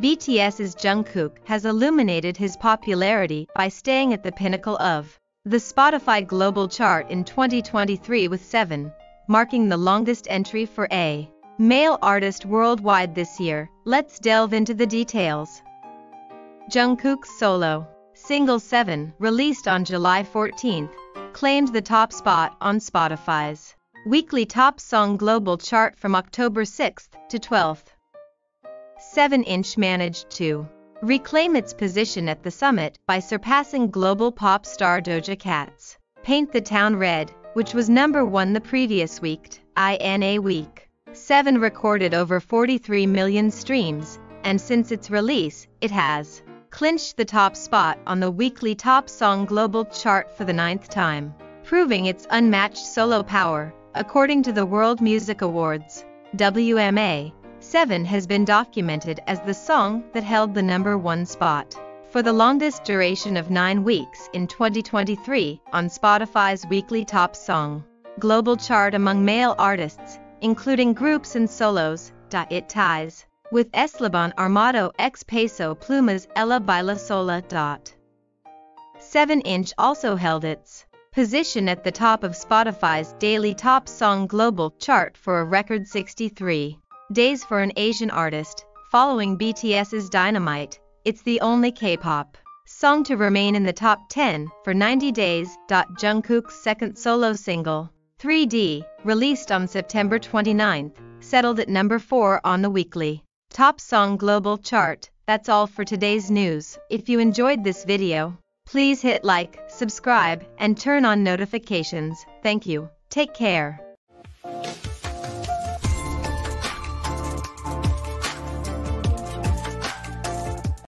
BTS's Jungkook has illuminated his popularity by staying at the pinnacle of the Spotify global chart in 2023 with Seven, marking the longest entry for a male artist worldwide this year. Let's delve into the details. Jungkook's solo single Seven, released on July 14th, claimed the top spot on Spotify's weekly top song global chart from October 6th to 12th. 7 Inch managed to reclaim its position at the summit by surpassing global pop star Doja Cat's Paint The Town Red, which was #1 the previous week. In a week, Seven recorded over 43 million streams, and since its release, it has clinched the top spot on the weekly top song global chart for the 9th time, proving its unmatched solo power. According to the World Music Awards (WMA), Seven has been documented as the song that held the #1 spot for the longest duration of 9 weeks in 2023 on Spotify's weekly top song global chart among male artists, including groups and solos. It ties with Eslabon Armado x Peso Pluma's Ella Baila Sola. 7 Inch also held its position at the top of Spotify's daily top song global chart for a record 63 days for an Asian artist, following BTS's Dynamite. It's the only K-pop song to remain in the top 10 for 90 days. Jungkook's second solo single, 3D, released on September 29th, settled at #4 on the weekly top song global chart. That's all for today's news. If you enjoyed this video, please hit like, subscribe, and turn on notifications. Thank you. Take care.